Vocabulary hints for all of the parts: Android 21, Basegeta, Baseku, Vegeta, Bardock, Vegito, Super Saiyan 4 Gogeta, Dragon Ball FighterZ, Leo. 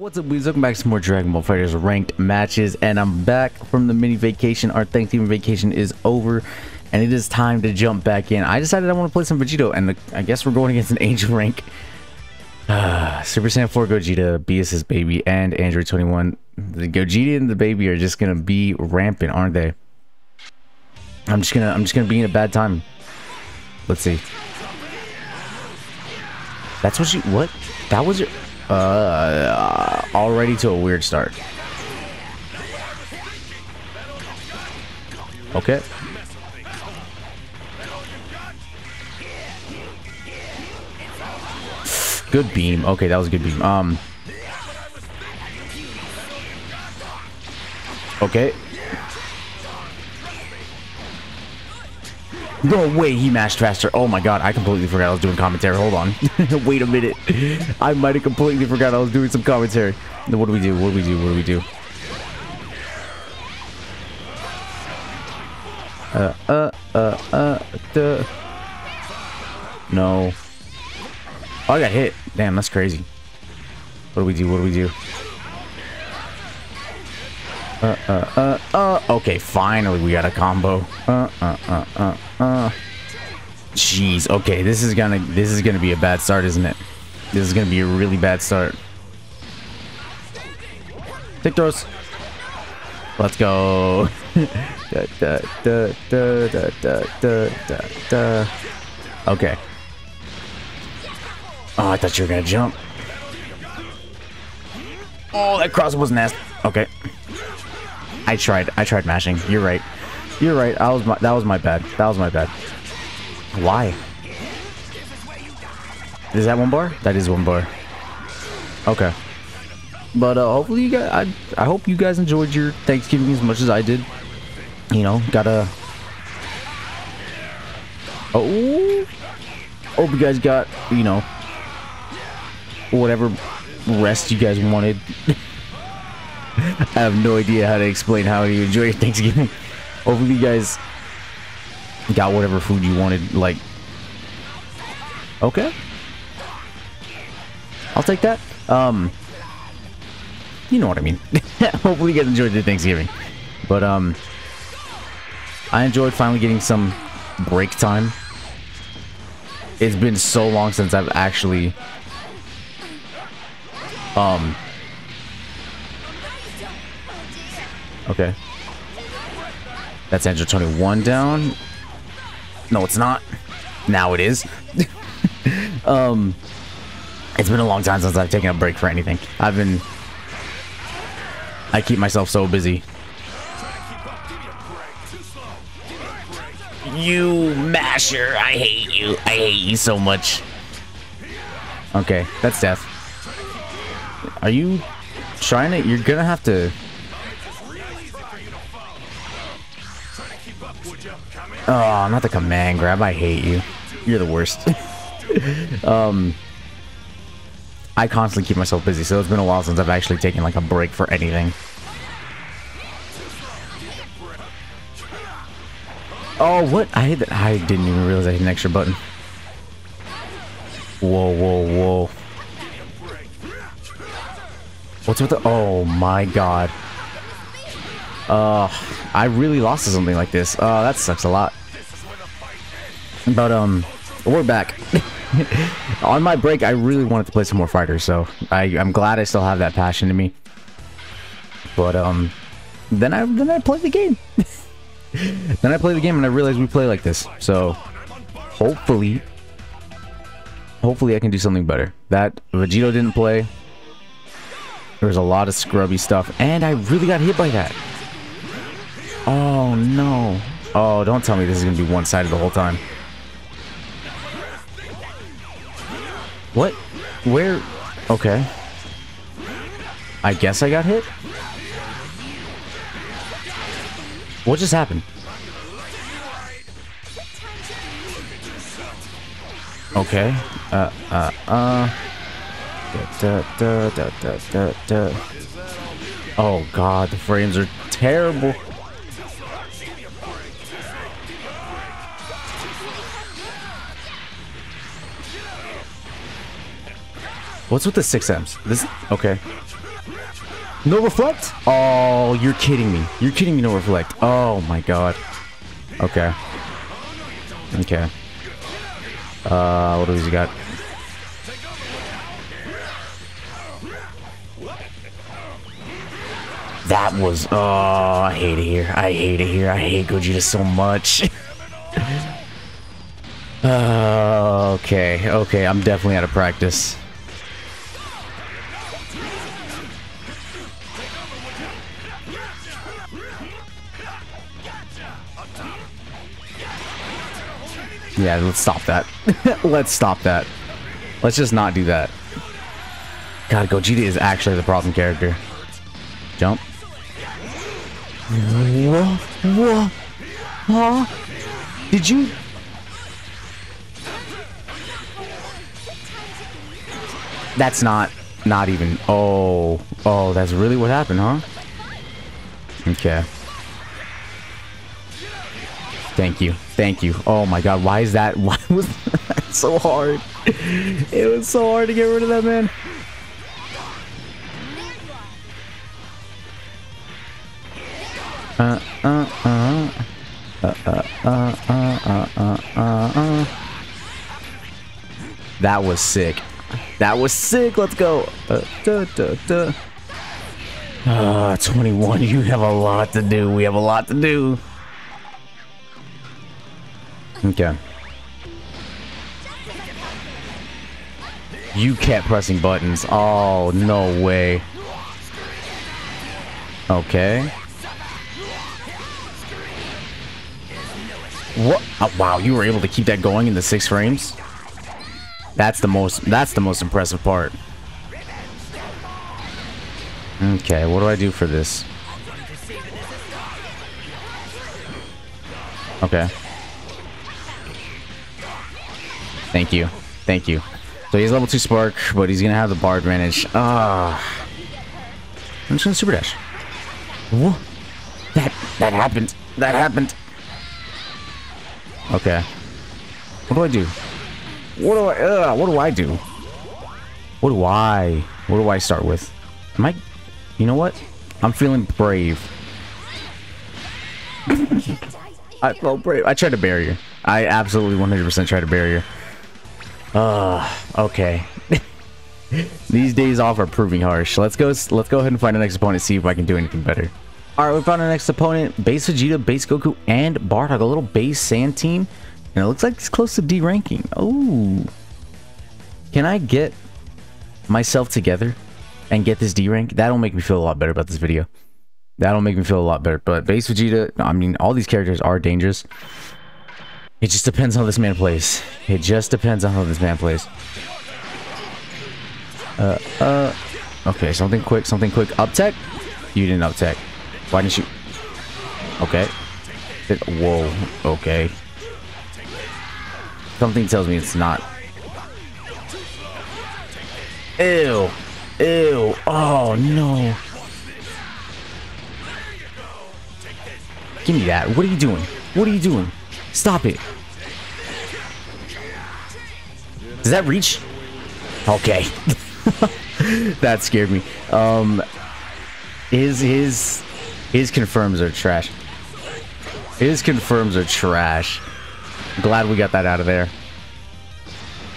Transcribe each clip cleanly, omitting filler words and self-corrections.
What's up, boys? Welcome back to some more Dragon Ball FighterZ ranked matches, and I'm back from the mini vacation. Our Thanksgiving vacation is over, and it is time to jump back in. I decided I want to play some Vegito, and I guess we're going against an Angel rank. Super Saiyan 4 Gogeta, BS's baby, and Android 21. The Gogeta and the baby are just gonna be rampant, aren't they? I'm just gonna be in a bad time. Let's see. That's what you. What? That was your. Already to a weird start. Okay. Good beam. Okay, that was a good beam. Okay. No way he mashed faster. Oh my god, I completely forgot I was doing commentary. Hold on. Wait a minute. I might have completely forgot I was doing some commentary. What do we do? What do we do? What do we do? Duh. No. Oh, I got hit. Damn, that's crazy. What do we do? What do we do? Okay, finally we got a combo. Jeez, okay, this is gonna be a bad start, isn't it? This is gonna be a really bad start. Tick throws. Let's go. Okay. Oh, I thought you were gonna jump. Oh, that cross was nasty. Okay. I tried mashing. You're right. You're right. That was my bad. That was my bad. Why? Is that one bar? That is one bar. Okay. But hopefully you guys, I hope you guys enjoyed your Thanksgiving as much as I did. You know, hope you guys got, you know, whatever rest you guys wanted. I have no idea how to explain how you enjoy your Thanksgiving. Hopefully you guys got whatever food you wanted, like... Okay. I'll take that. You know what I mean. Hopefully you guys enjoyed your Thanksgiving. But, I enjoyed finally getting some break time. It's been so long since I've actually... Okay. That's Android 21 down. No, it's not. Now it is. It's been a long time since I've taken a break for anything. I keep myself so busy. You masher, I hate you. I hate you so much. Okay, that's death. Are you trying to... You're gonna have to... Oh, not the command grab. I hate you. You're the worst. I constantly keep myself busy, so it's been a while since I've actually taken like a break for anything. Oh, what? I hit that. I didn't even realize I hit an extra button. Whoa, whoa, whoa. What's with the... Oh my god. I really lost to something like this. That sucks a lot. But, we're back. On my break, I really wanted to play some more fighters, so I'm glad I still have that passion to me. But, then I played the game. Then I played the game and I realized we play like this. So, hopefully I can do something better. That Vegito didn't play. There was a lot of scrubby stuff, and I really got hit by that. Oh no. Oh, don't tell me this is gonna be one-sided the whole time. What? Where? Okay. I guess I got hit? What just happened? Okay. Da, da, da, da, da, da. Oh god, the frames are terrible. What's with the 6Ms? This okay. No reflect? Oh, you're kidding me. You're kidding me, no reflect. Oh my god. Okay. Okay. What else he got? That was... Oh, I hate it here. I hate it here. I hate Gogeta so much. Okay. Okay, I'm definitely out of practice. Yeah, let's stop that. Let's stop that. Let's just not do that. God, Gogeta is actually the problem character. Jump. Whoa, whoa. Huh? Did you? That's not even. Oh, oh, that's really what happened, huh? Okay. Thank you. Thank you. Oh my god, why is that? Why was that so hard? It was so hard to get rid of that man. That was sick. That was sick. Let's go. 21, you have a lot to do. We have a lot to do. Okay. You kept pressing buttons. Oh, no way. Okay. What? Oh, wow, you were able to keep that going in the 6 frames. That's the most impressive part. Okay, what do I do for this? Okay. Thank you. Thank you. So he's level 2 spark, but he's gonna have the bar advantage. Ah. I'm just gonna super dash. Whoa. That happened. That happened. Okay. What do I do? What do I start with? Am I... You know what? I'm feeling brave. I felt brave. I tried to barrier. I absolutely 100% tried to barrier. Okay. These days off are proving harsh. Let's go ahead and find the next opponent, see if I can do anything better. Alright, we found our next opponent. Base Vegeta, Base Goku, and Bardock. A little Base Saiyan team. And it looks like it's close to D ranking. Oh. Can I get myself together and get this D rank? That'll make me feel a lot better about this video. That'll make me feel a lot better. But Base Vegeta, I mean, all these characters are dangerous. It just depends on how this man plays. It just depends on how this man plays. Okay, something quick, something quick. Up tech? You didn't up tech. Why didn't you? Okay. Whoa, okay. Something tells me it's not. Ew. Ew. Oh, no. Give me that. What are you doing? What are you doing? Stop it. Does that reach? Okay. That scared me. His confirms are trash. His confirms are trash. Glad we got that out of there.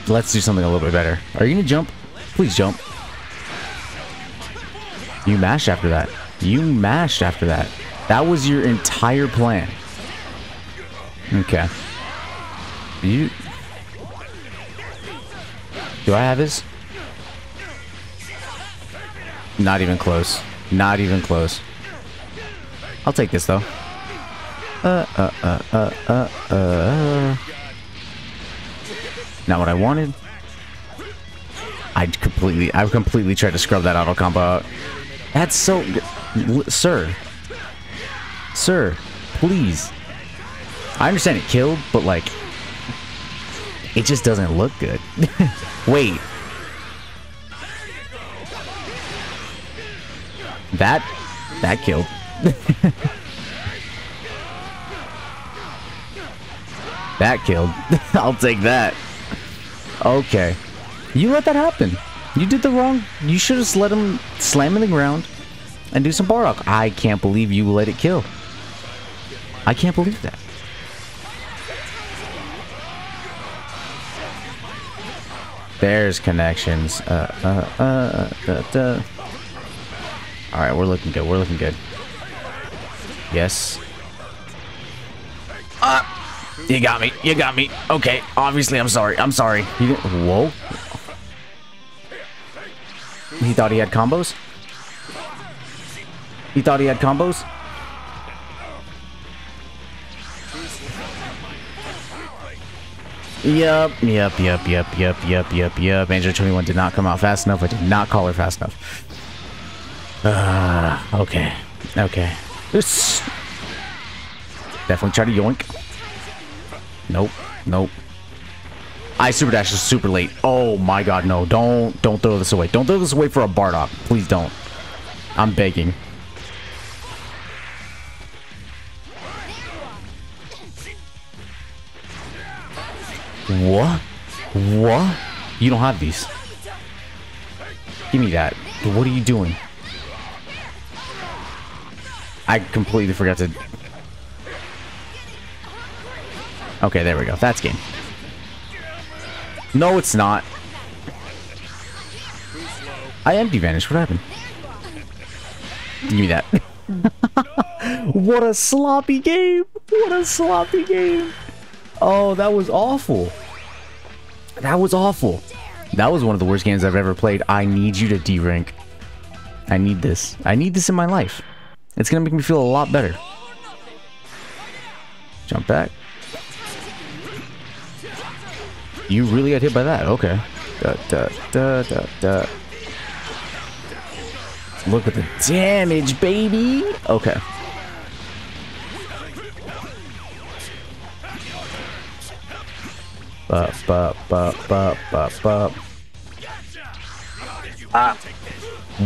Let's do something a little bit better. Are you gonna jump? Please jump. You mashed after that. You mashed after that. That was your entire plan. Okay. You... Do I have this? Not even close. Not even close. I'll take this though. Not what I wanted. I've completely tried to scrub that auto combo out. That's so good. Sir. Sir, please. I understand it killed, but like, it just doesn't look good. Wait. That killed. That killed. I'll take that. Okay. You let that happen. You did the wrong... You should have let him slam in the ground. and do some Bardock. I can't believe you let it kill. I can't believe that. There's connections. Alright, we're looking good. We're looking good. Yes. You got me. You got me. Okay. Obviously, I'm sorry. I'm sorry. He didn't, whoa. He thought he had combos? He thought he had combos? Yep. Android 21 did not come out fast enough. I did not call her fast enough. Okay. Okay. This. Definitely try to yoink. Nope. Nope. I super dashed super late. Oh my god, no. Don't throw this away. Don't throw this away for a Bardock. Please don't. I'm begging. What? What? You don't have these. Give me that. What are you doing? I completely forgot to... Okay, there we go. That's game. No, it's not. I empty vanish. What happened? Give me that. What a sloppy game. What a sloppy game. Oh, that was awful. That was awful. That was one of the worst games I've ever played. I need you to D-rank. I need this. I need this in my life. It's going to make me feel a lot better. Jump back. You really got hit by that. Okay. Look at the damage, baby. Okay.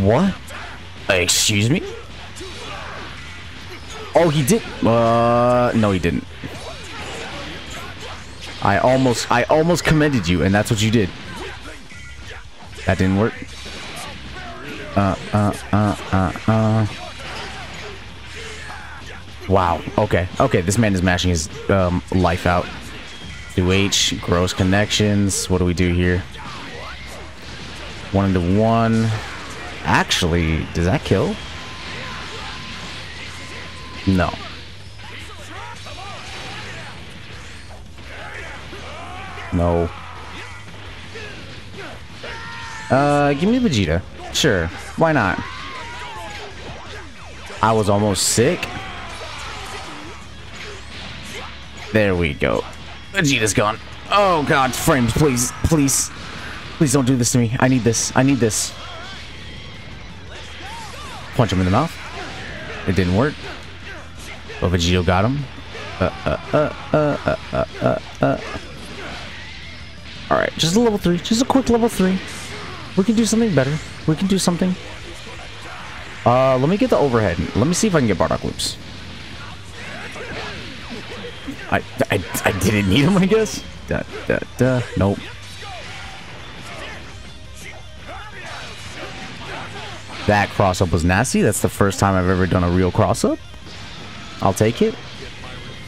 What? Excuse me? Oh, he did. No, he didn't. I almost commended you, and that's what you did. That didn't work. Wow. Okay. Okay. This man is mashing his life out. 2H, gross connections. What do we do here? 1-to-1. Actually, does that kill? No. No. Give me Vegeta. Sure. Why not? I was almost sick. There we go. Vegeta's gone. Oh god, frames, please. Please. Please don't do this to me. I need this. I need this. Punch him in the mouth. It didn't work. But Vegeta got him. Alright, just a level 3. Just a quick level 3. We can do something better. We can do something. Let me get the overhead. Let me see if I can get Bardock loops. I didn't need him, I guess. Nope. That cross-up was nasty. That's the first time I've ever done a real cross-up. I'll take it.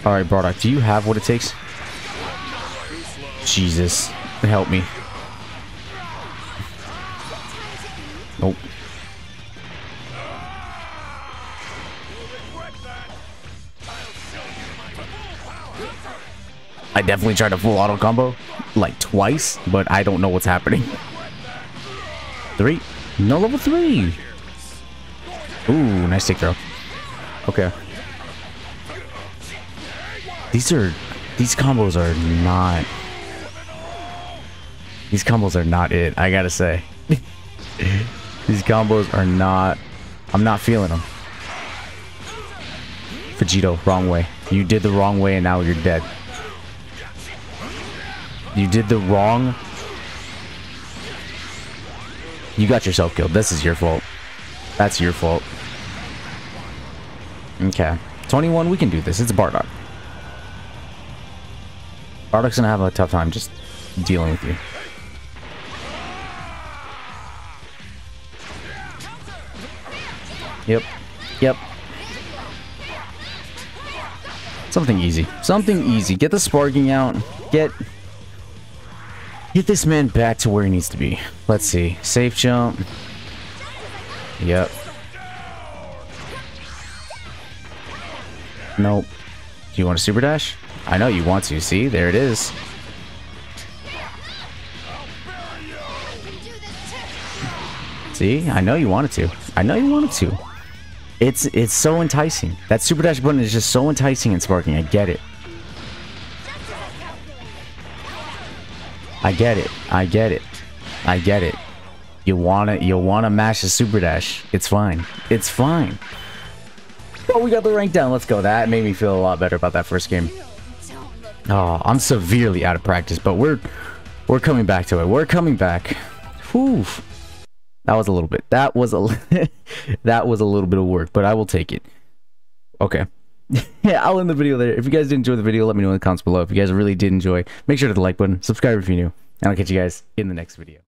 Alright, Bardock, do you have what it takes? Jesus. Help me. Nope. I definitely tried a full auto combo like twice, but I don't know what's happening. 3. No, level 3. Ooh, nice take throw. Okay. These combos are not. These combos are not it, I gotta say. These combos are not... I'm not feeling them. Vegito, wrong way. You did the wrong way and now you're dead. You did the wrong... You got yourself killed. This is your fault. That's your fault. Okay. 21, we can do this. It's Bardock. Bardock's gonna have a tough time just dealing with you. Yep. Yep. Something easy. Something easy. Get the sparking out. Get this man back to where he needs to be. Let's see. Safe jump. Yep. Nope. Do you want a super dash? I know you want to. See? There it is. See? I know you wanted to. I know you wanted to. It's so enticing. That super dash button is just so enticing and sparking. I get it. I get it. I get it. I get it. You wanna mash the super dash. It's fine. It's fine. Oh, we got the rank down. Let's go. That made me feel a lot better about that first game. Oh, I'm severely out of practice, but we're coming back to it. We're coming back. Whew. That was a little bit. That was a little bit of work, but I will take it. Okay. Yeah, I'll end the video there. If you guys did enjoy the video, let me know in the comments below. If you guys really did enjoy, make sure to hit the like button, subscribe if you're new, and I'll catch you guys in the next video.